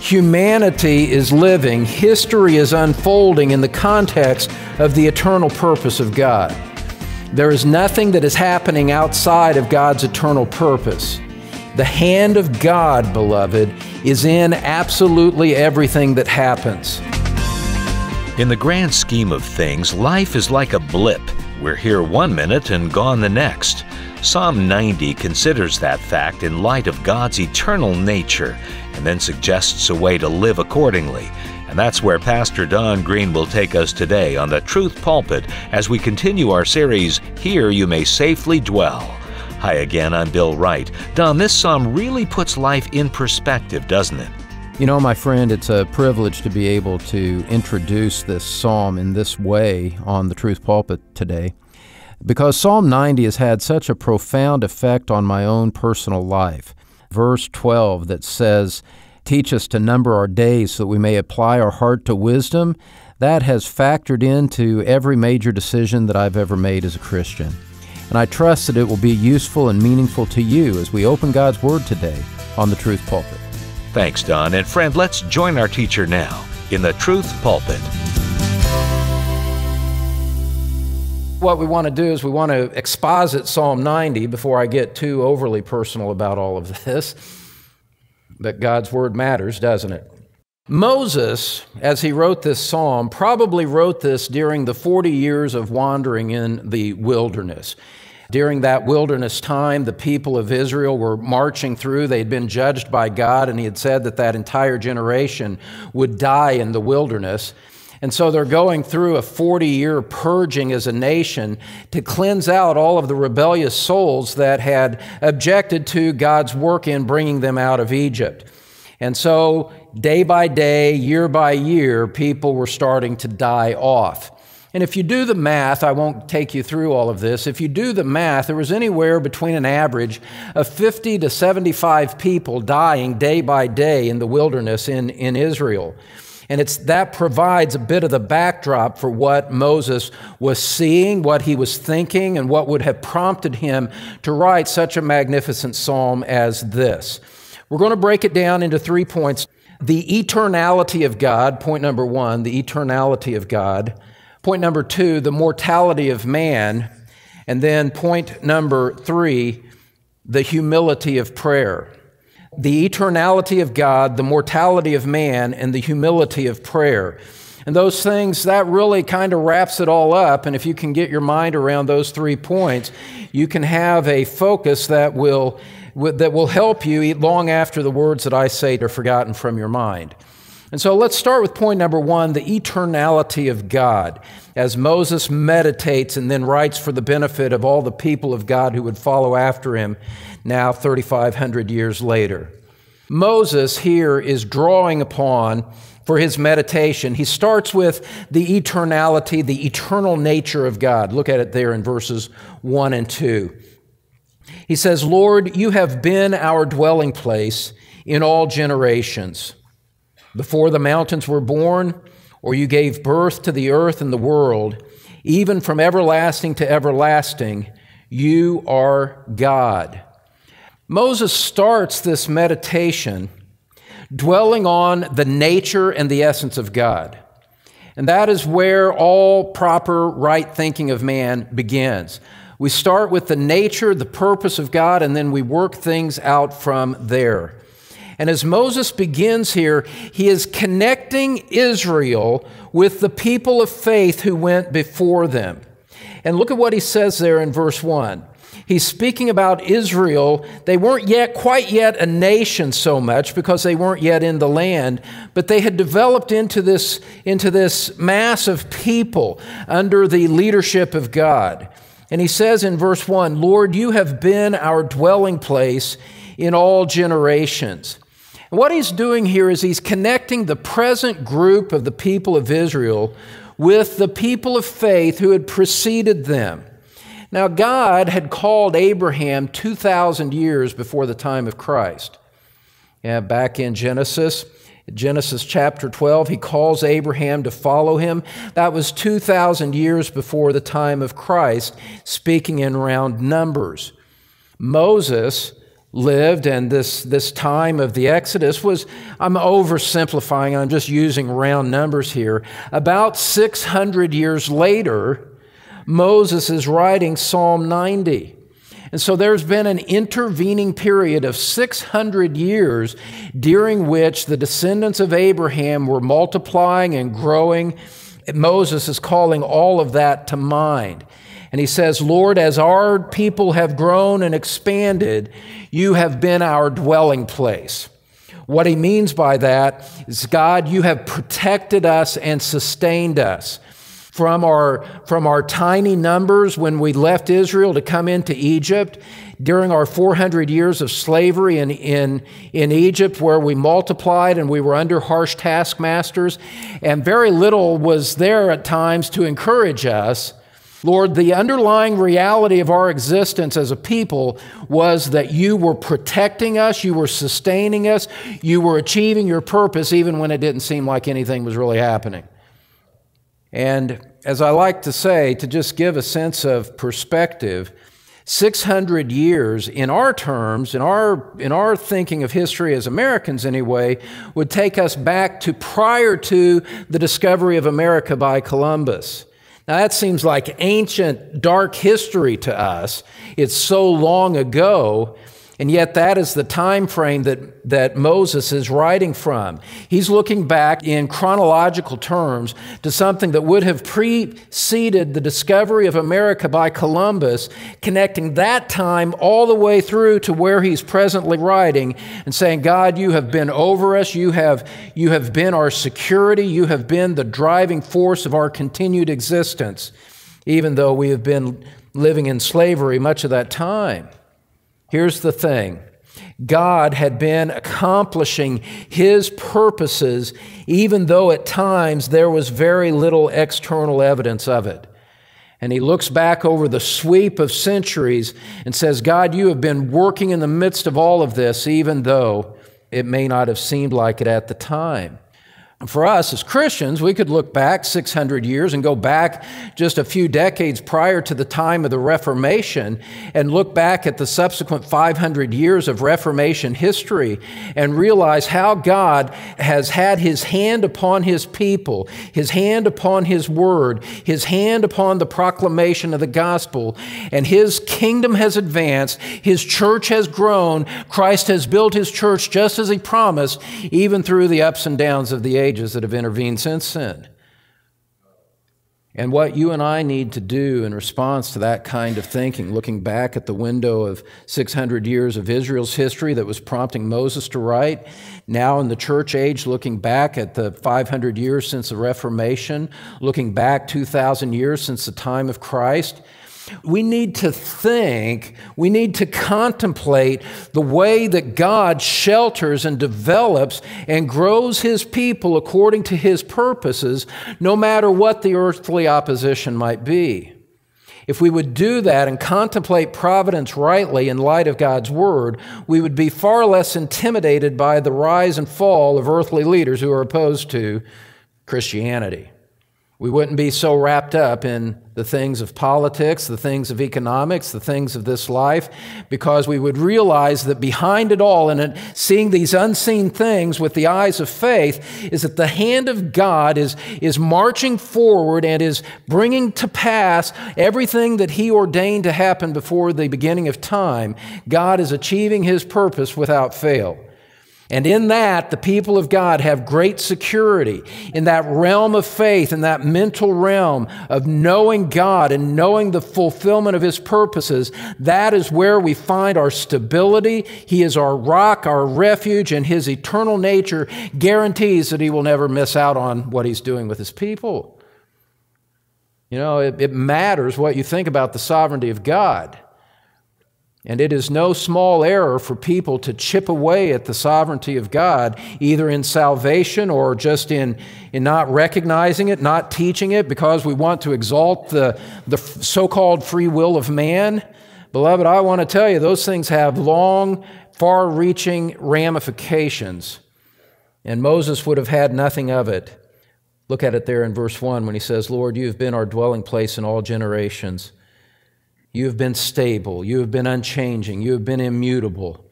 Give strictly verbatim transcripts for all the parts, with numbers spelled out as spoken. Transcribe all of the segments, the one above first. Humanity is living, history is unfolding in the context of the eternal purpose of God. There is nothing that is happening outside of God's eternal purpose. The hand of God, beloved, is in absolutely everything that happens. In the grand scheme of things, life is like a blip. We're here one minute and gone the next. Psalm ninety considers that fact in light of God's eternal nature and then suggests a way to live accordingly. And that's where Pastor Don Green will take us today on The Truth Pulpit as we continue our series, Here You May Safely Dwell. Hi again, I'm Bill Wright. Don, this psalm really puts life in perspective, doesn't it? You know, my friend, it's a privilege to be able to introduce this psalm in this way on the Truth Pulpit today, because Psalm ninety has had such a profound effect on my own personal life. Verse twelve that says, "Teach us to number our days so that we may apply our heart to wisdom," that has factored into every major decision that I've ever made as a Christian. And I trust that it will be useful and meaningful to you as we open God's Word today on The Truth Pulpit. Thanks, Don. And friend, let's join our teacher now in The Truth Pulpit. What we want to do is we want to exposit Psalm ninety before I get too overly personal about all of this. But God's Word matters, doesn't it? Moses, as he wrote this psalm, probably wrote this during the forty years of wandering in the wilderness. During that wilderness time, the people of Israel were marching through. They had been judged by God, and he had said that that entire generation would die in the wilderness. And so they're going through a forty-year purging as a nation to cleanse out all of the rebellious souls that had objected to God's work in bringing them out of Egypt. And so day by day, year by year, people were starting to die off. And if you do the math, I won't take you through all of this, if you do the math, there was anywhere between an average of fifty to seventy-five people dying day by day in the wilderness in, in Israel. And it's, that provides a bit of the backdrop for what Moses was seeing, what he was thinking, and what would have prompted him to write such a magnificent psalm as this. We're going to break it down into three points. The eternality of God, point number one, the eternality of God. Point number two, the mortality of man. And then point number three, the humility of prayer. The eternality of God, the mortality of man, and the humility of prayer. And those things, that really kind of wraps it all up. And if you can get your mind around those three points, you can have a focus that will, that will help you long after the words that I say are forgotten from your mind. And so let's start with point number one, the eternality of God, as Moses meditates and then writes for the benefit of all the people of God who would follow after him now thirty-five hundred years later. Moses here is drawing upon for his meditation. He starts with the eternality, the eternal nature of God. Look at it there in verses one and two. He says, "Lord, you have been our dwelling place in all generations. Before the mountains were born, or you gave birth to the earth and the world, even from everlasting to everlasting, you are God." Moses starts this meditation dwelling on the nature and the essence of God. And that is where all proper right thinking of man begins. We start with the nature, the purpose of God, and then we work things out from there. And as Moses begins here, he is connecting Israel with the people of faith who went before them. And look at what he says there in verse one. He's speaking about Israel. They weren't yet quite yet a nation so much because they weren't yet in the land, but they had developed into this, into this mass of people under the leadership of God. And he says in verse one, "Lord, you have been our dwelling place in all generations." What he's doing here is he's connecting the present group of the people of Israel with the people of faith who had preceded them. Now, God had called Abraham two thousand years before the time of Christ. Yeah, back in Genesis, Genesis chapter twelve, he calls Abraham to follow him. That was two thousand years before the time of Christ, speaking in round numbers. Moses lived, and this, this time of the Exodus was, I'm oversimplifying, I'm just using round numbers here, about six hundred years later, Moses is writing Psalm ninety. And so there's been an intervening period of six hundred years during which the descendants of Abraham were multiplying and growing. Moses is calling all of that to mind. And he says, Lord, as our people have grown and expanded, you have been our dwelling place. What he means by that is, God, you have protected us and sustained us. From our, from our tiny numbers when we left Israel to come into Egypt, during our four hundred years of slavery in, in, in Egypt, where we multiplied and we were under harsh taskmasters, and very little was there at times to encourage us, Lord, the underlying reality of our existence as a people was that you were protecting us, you were sustaining us, you were achieving your purpose even when it didn't seem like anything was really happening. And as I like to say, to just give a sense of perspective, six hundred years in our terms, in our, in our thinking of history as Americans anyway, would take us back to prior to the discovery of America by Columbus. Now that seems like ancient, dark history to us. It's so long ago. And yet that is the time frame that, that Moses is writing from. He's looking back in chronological terms to something that would have preceded the discovery of America by Columbus, connecting that time all the way through to where he's presently writing and saying, God, you have been over us, you have, you have been our security, you have been the driving force of our continued existence, even though we have been living in slavery much of that time. Here's the thing. God had been accomplishing His purposes, even though at times there was very little external evidence of it. And he looks back over the sweep of centuries and says, God, you have been working in the midst of all of this, even though it may not have seemed like it at the time. For us as Christians, we could look back six hundred years and go back just a few decades prior to the time of the Reformation and look back at the subsequent five hundred years of Reformation history and realize how God has had His hand upon His people, His hand upon His Word, His hand upon the proclamation of the gospel, and His kingdom has advanced, His church has grown, Christ has built His church just as He promised, even through the ups and downs of the age that have intervened since then. And what you and I need to do in response to that kind of thinking, looking back at the window of six hundred years of Israel's history that was prompting Moses to write, now in the church age, looking back at the five hundred years since the Reformation, looking back two thousand years since the time of Christ, we need to think, we need to contemplate the way that God shelters and develops and grows His people according to His purposes, no matter what the earthly opposition might be. If we would do that and contemplate providence rightly in light of God's Word, we would be far less intimidated by the rise and fall of earthly leaders who are opposed to Christianity. We wouldn't be so wrapped up in the things of politics, the things of economics, the things of this life, because we would realize that behind it all and seeing these unseen things with the eyes of faith is that the hand of God is, is marching forward and is bringing to pass everything that He ordained to happen before the beginning of time. God is achieving His purpose without fail. And in that, the people of God have great security in that realm of faith, in that mental realm of knowing God and knowing the fulfillment of His purposes. That is where we find our stability. He is our rock, our refuge, and His eternal nature guarantees that He will never miss out on what He's doing with His people. You know, it, it matters what you think about the sovereignty of God. And it is no small error for people to chip away at the sovereignty of God, either in salvation or just in, in not recognizing it, not teaching it, because we want to exalt the, the so-called free will of man. Beloved, I want to tell you, those things have long, far-reaching ramifications. And Moses would have had nothing of it. Look at it there in verse one when he says, Lord, you have been our dwelling place in all generations. You have been stable, you have been unchanging, you have been immutable.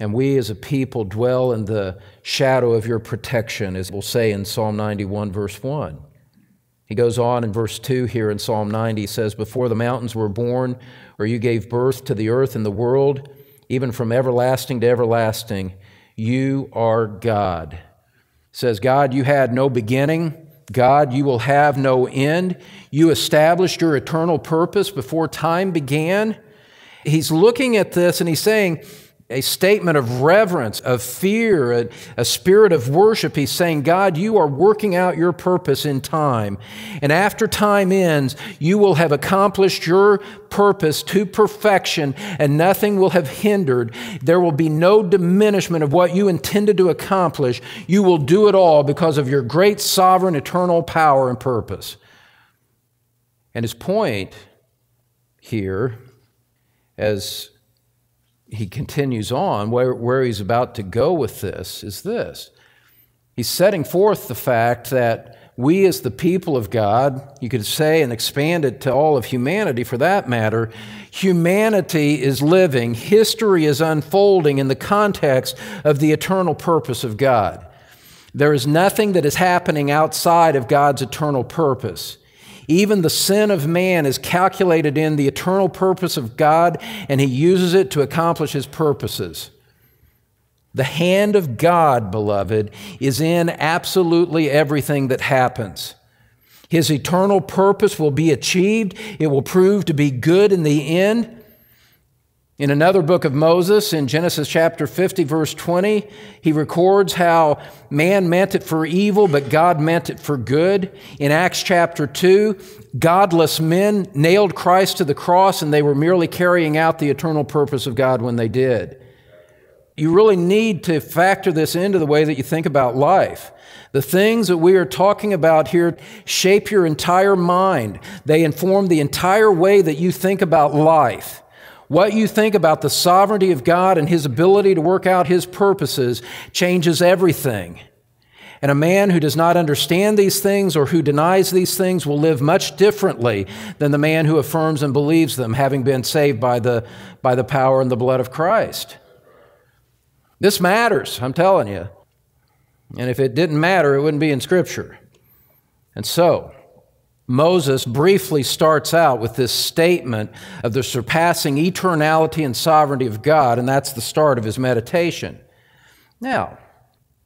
And we as a people dwell in the shadow of your protection, as we'll say in Psalm ninety-one, verse one. He goes on in verse two here in Psalm ninety, he says, before the mountains were born, or you gave birth to the earth and the world, even from everlasting to everlasting, you are God. It says, God, you had no beginning. God, you will have no end. You established your eternal purpose before time began. He's looking at this and he's saying, a statement of reverence, of fear, a, a spirit of worship. He's saying, God, you are working out your purpose in time. And after time ends, you will have accomplished your purpose to perfection, and nothing will have hindered. There will be no diminishment of what you intended to accomplish. You will do it all because of your great sovereign eternal power and purpose. And his point here, as he continues on, where, where he's about to go with this is this. He's setting forth the fact that we as the people of God, you could say and expand it to all of humanity for that matter, humanity is living, history is unfolding in the context of the eternal purpose of God. There is nothing that is happening outside of God's eternal purpose. Even the sin of man is calculated in the eternal purpose of God, and he uses it to accomplish his purposes. The hand of God, beloved, is in absolutely everything that happens. His eternal purpose will be achieved. It will prove to be good in the end. In another book of Moses, in Genesis chapter fifty, verse twenty, he records how man meant it for evil, but God meant it for good. In Acts chapter two, godless men nailed Christ to the cross, and they were merely carrying out the eternal purpose of God when they did. You really need to factor this into the way that you think about life. The things that we are talking about here shape your entire mind. They inform the entire way that you think about life. What you think about the sovereignty of God and His ability to work out His purposes changes everything. And a man who does not understand these things or who denies these things will live much differently than the man who affirms and believes them, having been saved by the, by the power and the blood of Christ. This matters, I'm telling you. And if it didn't matter, it wouldn't be in Scripture. And so Moses briefly starts out with this statement of the surpassing eternality and sovereignty of God, and that's the start of his meditation. Now,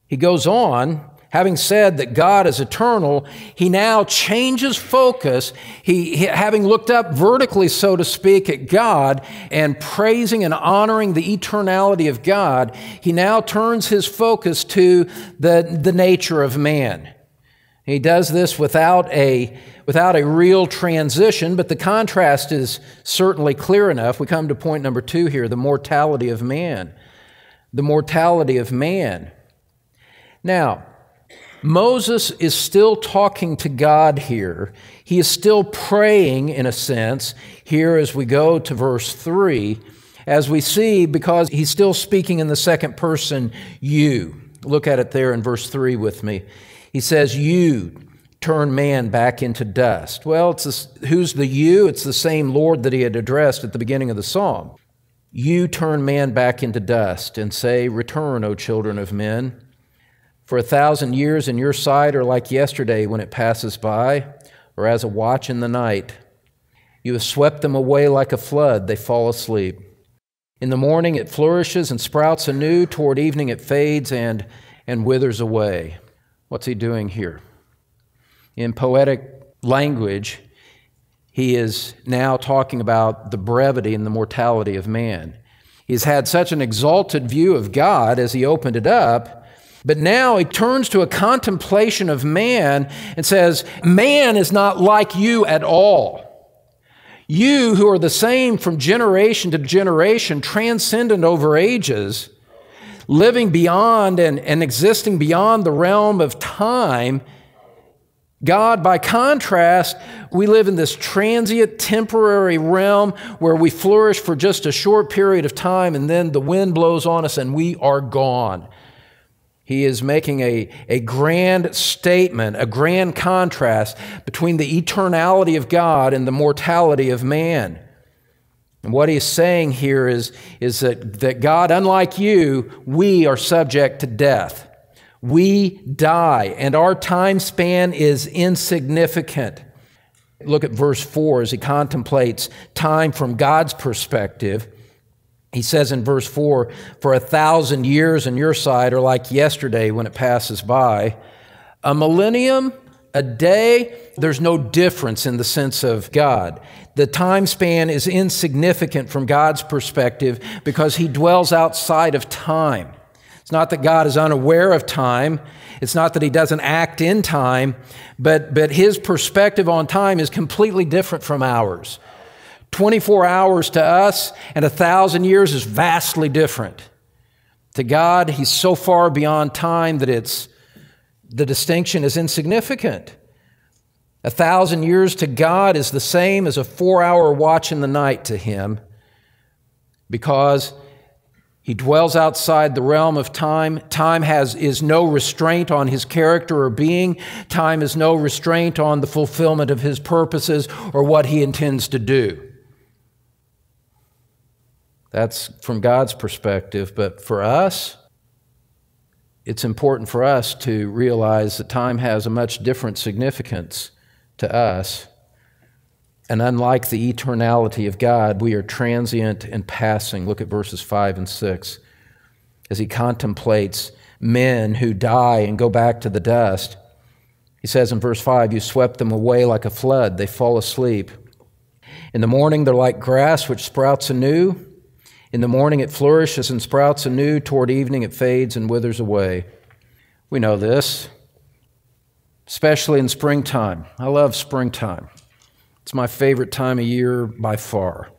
he goes on, having said that God is eternal, he now changes focus, he, he, having looked up vertically, so to speak, at God and praising and honoring the eternality of God, he now turns his focus to the, the nature of man. He does this without a, without a real transition, but the contrast is certainly clear enough. We come to point number two here, the mortality of man. The mortality of man. Now, Moses is still talking to God here. He is still praying, in a sense, here as we go to verse three, as we see, because he's still speaking in the second person, you. Look at it there in verse three with me. He says, you turn man back into dust. Well, it's this, who's the you? It's the same Lord that he had addressed at the beginning of the psalm. You turn man back into dust and say, return, O children of men. For a thousand years in your sight are like yesterday when it passes by, or as a watch in the night. You have swept them away like a flood. They fall asleep. In the morning it flourishes and sprouts anew. Toward evening it fades and, and withers away. What's he doing here? In poetic language, he is now talking about the brevity and the mortality of man. He's had such an exalted view of God as he opened it up, but now he turns to a contemplation of man and says, man is not like you at all. You who are the same from generation to generation, transcendent over ages, living beyond and, and existing beyond the realm of time. God, by contrast, we live in this transient, temporary realm where we flourish for just a short period of time, and then the wind blows on us and we are gone. He is making a, a grand statement, a grand contrast between the eternality of God and the mortality of man. And what he's saying here is, is that, that God, unlike you, we are subject to death. We die, and our time span is insignificant. Look at verse four as he contemplates time from God's perspective. He says in verse four, "For a thousand years on your side are like yesterday when it passes by. A millennium, a day, there's no difference in the sense of God." The time span is insignificant from God's perspective because he dwells outside of time. It's not that God is unaware of time. It's not that he doesn't act in time, but, but his perspective on time is completely different from ours. twenty-four hours to us and a thousand years is vastly different. To God, he's so far beyond time that it's, the distinction is insignificant. A thousand years to God is the same as a four-hour watch in the night to him, because he dwells outside the realm of time. Time has, is no restraint on his character or being. Time is no restraint on the fulfillment of his purposes or what he intends to do. That's from God's perspective. But for us, it's important for us to realize that time has a much different significance to us. And unlike the eternality of God, we are transient and passing. Look at verses five and six as he contemplates men who die and go back to the dust. He says in verse five, "You swept them away like a flood. They fall asleep. In the morning they're like grass which sprouts anew. In the morning it flourishes and sprouts anew. Toward evening it fades and withers away." We know this, especially in springtime. I love springtime. It's my favorite time of year by far.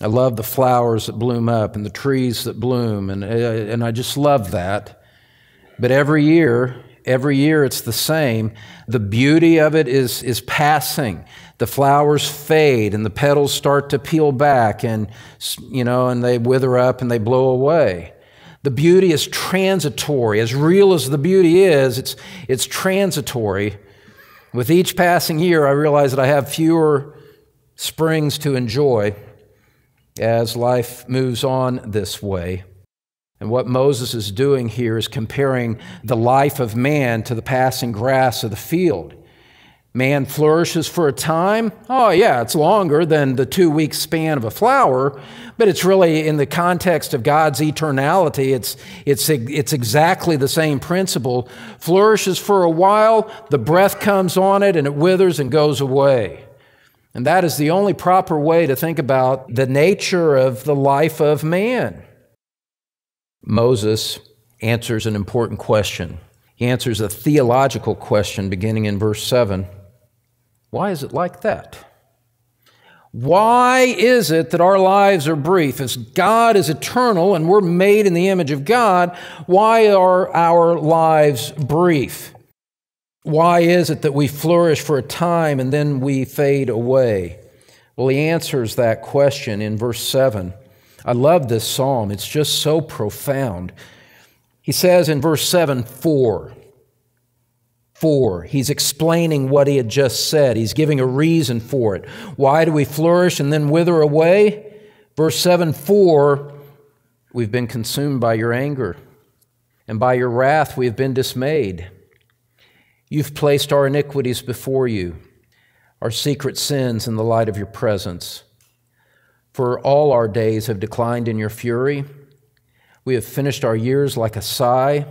I love the flowers that bloom up and the trees that bloom, and, and I just love that. But every year, every year it's the same. The beauty of it is, is passing. The flowers fade and the petals start to peel back, and, you know, and they wither up and they blow away. The beauty is transitory. As real as the beauty is, it's, it's transitory. With each passing year, I realize that I have fewer springs to enjoy as life moves on this way. And what Moses is doing here is comparing the life of man to the passing grass of the field. Man flourishes for a time. Oh, yeah, it's longer than the two-week span of a flower, but it's really, in the context of God's eternality, it's, it's, it's exactly the same principle. Flourishes for a while, the breath comes on it, and it withers and goes away. And that is the only proper way to think about the nature of the life of man. Moses answers an important question. He answers a theological question beginning in verse seven. Why is it like that? Why is it that our lives are brief? If God is eternal and we're made in the image of God, why are our lives brief? Why is it that we flourish for a time and then we fade away? Well, he answers that question in verse seven. I love this psalm. It's just so profound. He says in verse seven, four. Four. He's explaining what he had just said. He's giving a reason for it. Why do we flourish and then wither away? Verse seven, four, "We've been consumed by your anger, and by your wrath we have been dismayed. You've placed our iniquities before you, our secret sins in the light of your presence. For all our days have declined in your fury. We have finished our years like a sigh.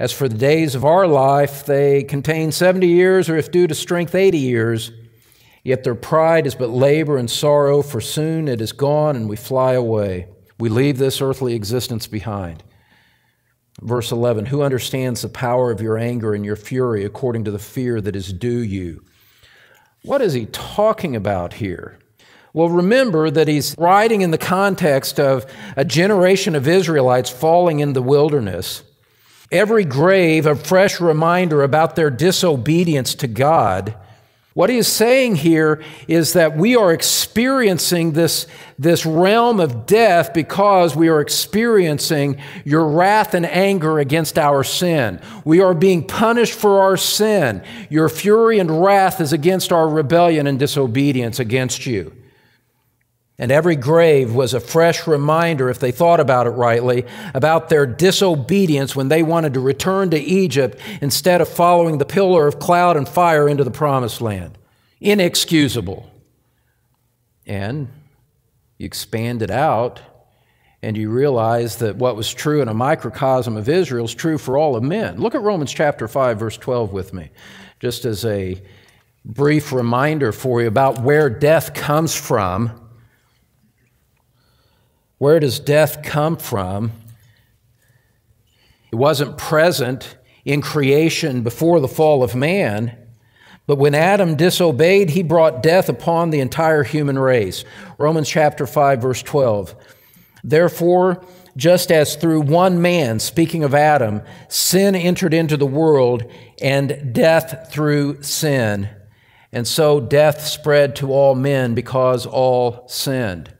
As for the days of our life, they contain seventy years, or if due to strength, eighty years. Yet their pride is but labor and sorrow, for soon it is gone and we fly away. We leave this earthly existence behind." Verse eleven, "Who understands the power of your anger and your fury according to the fear that is due you?" What is he talking about here? Well, remember that he's writing in the context of a generation of Israelites falling in the wilderness. Every grave, a fresh reminder about their disobedience to God. What he is saying here is that we are experiencing this, this realm of death because we are experiencing your wrath and anger against our sin. We are being punished for our sin. Your fury and wrath is against our rebellion and disobedience against you. And every grave was a fresh reminder, if they thought about it rightly, about their disobedience when they wanted to return to Egypt instead of following the pillar of cloud and fire into the promised land. Inexcusable. And you expand it out, and you realize that what was true in a microcosm of Israel is true for all of men. Look at Romans chapter five, verse twelve with me, just as a brief reminder for you about where death comes from. Where does death come from? It wasn't present in creation before the fall of man, but when Adam disobeyed, he brought death upon the entire human race. Romans chapter five, verse twelve. Therefore, just as through one man, speaking of Adam, sin entered into the world, and death through sin. And so death spread to all men because all sinned.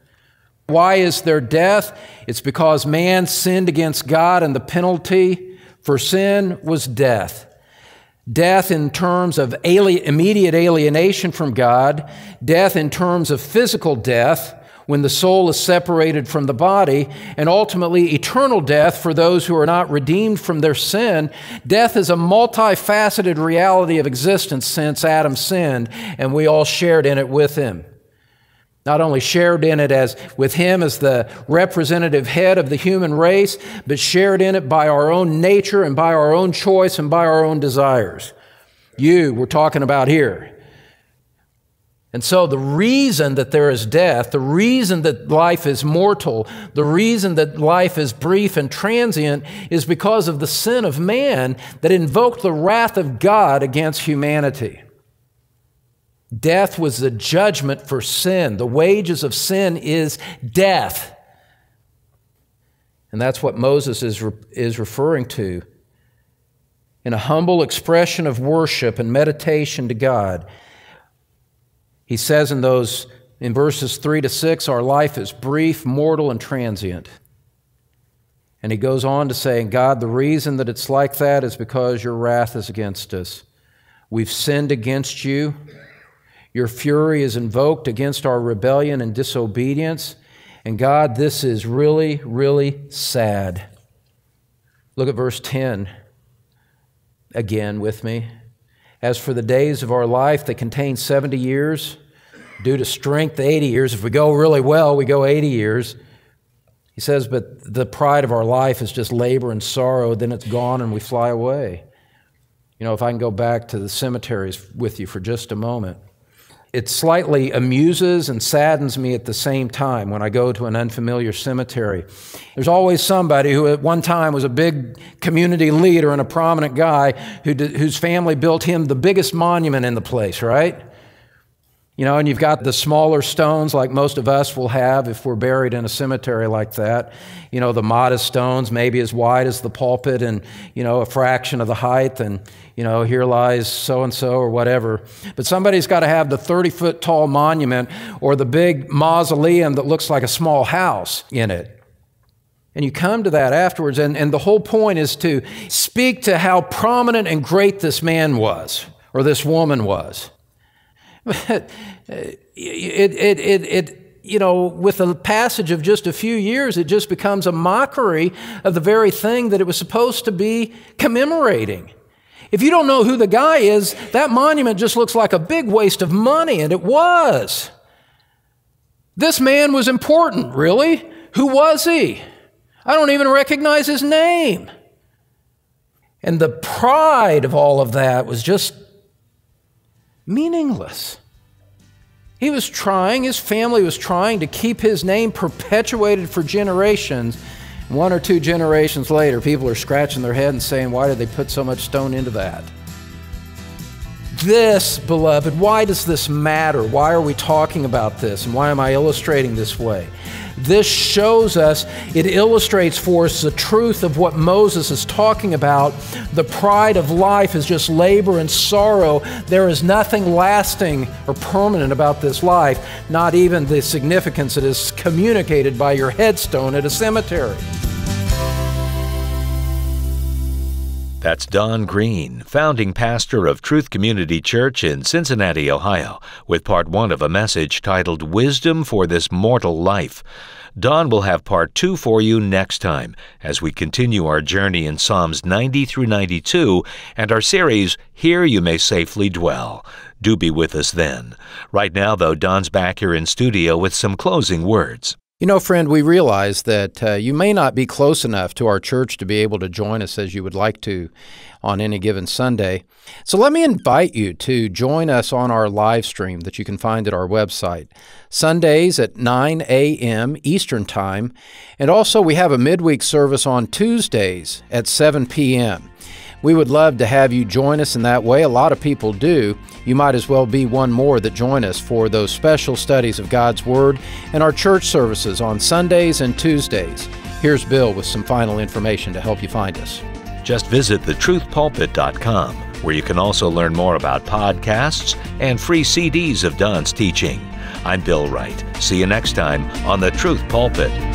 Why is there death? It's because man sinned against God, and the penalty for sin was death. Death in terms of alien, immediate alienation from God, death in terms of physical death when the soul is separated from the body, and ultimately eternal death for those who are not redeemed from their sin. Death is a multifaceted reality of existence since Adam sinned, and we all shared in it with him. Not only shared in it as with him as the representative head of the human race, but shared in it by our own nature and by our own choice and by our own desires. You, we're talking about here. And so the reason that there is death, the reason that life is mortal, the reason that life is brief and transient is because of the sin of man that invoked the wrath of God against humanity. Death was the judgment for sin. The wages of sin is death. And that's what Moses is, re is referring to. In a humble expression of worship and meditation to God, he says in those, in verses three to six, our life is brief, mortal, and transient. And he goes on to say, God, the reason that it's like that is because your wrath is against us. We've sinned against you. Your fury is invoked against our rebellion and disobedience. And God, this is really, really sad. Look at verse ten again with me. As for the days of our life, they contain seventy years. Due to strength, eighty years. If we go really well, we go eighty years. He says, but the pride of our life is just labor and sorrow. Then it's gone and we fly away. You know, if I can go back to the cemeteries with you for just a moment. It slightly amuses and saddens me at the same time when I go to an unfamiliar cemetery. There's always somebody who at one time was a big community leader and a prominent guy who did, whose family built him the biggest monument in the place, right? You know, and you've got the smaller stones like most of us will have if we're buried in a cemetery like that. You know, the modest stones, maybe as wide as the pulpit and, you know, a fraction of the height and, you know, here lies so-and-so or whatever. But somebody's got to have the thirty-foot tall monument or the big mausoleum that looks like a small house in it. And you come to that afterwards, and, and the whole point is to speak to how prominent and great this man was or this woman was. But it, it, it, it, you know, with the passage of just a few years, it just becomes a mockery of the very thing that it was supposed to be commemorating. If you don't know who the guy is, that monument just looks like a big waste of money, and it was. This man was important, really. Who was he? I don't even recognize his name. And the pride of all of that was just meaningless. He was trying, his family was trying to keep his name perpetuated for generations. One or two generations later, people are scratching their head and saying, why did they put so much stone into that? This, beloved, why does this matter? Why are we talking about this? And why am I illustrating this way? This shows us, it illustrates for us the truth of what Moses is talking about. The pride of life is just labor and sorrow. There is nothing lasting or permanent about this life, not even the significance that is communicated by your headstone at a cemetery. That's Don Green, founding pastor of Truth Community Church in Cincinnati, Ohio, with part one of a message titled Wisdom for This Mortal Life. Don will have part two for you next time as we continue our journey in Psalms ninety through ninety-two and our series, Here You May Safely Dwell. Do be with us then. Right now, though, Don's back here in studio with some closing words. You know, friend, we realize that uh, you may not be close enough to our church to be able to join us as you would like to on any given Sunday. So let me invite you to join us on our live stream that you can find at our website, Sundays at nine a m Eastern Time. And also we have a midweek service on Tuesdays at seven p m We would love to have you join us in that way. A lot of people do. You might as well be one more that join us for those special studies of God's Word and our church services on Sundays and Tuesdays. Here's Bill with some final information to help you find us. Just visit the truth pulpit dot com, where you can also learn more about podcasts and free C Ds of Don's teaching. I'm Bill Wright. See you next time on The Truth Pulpit.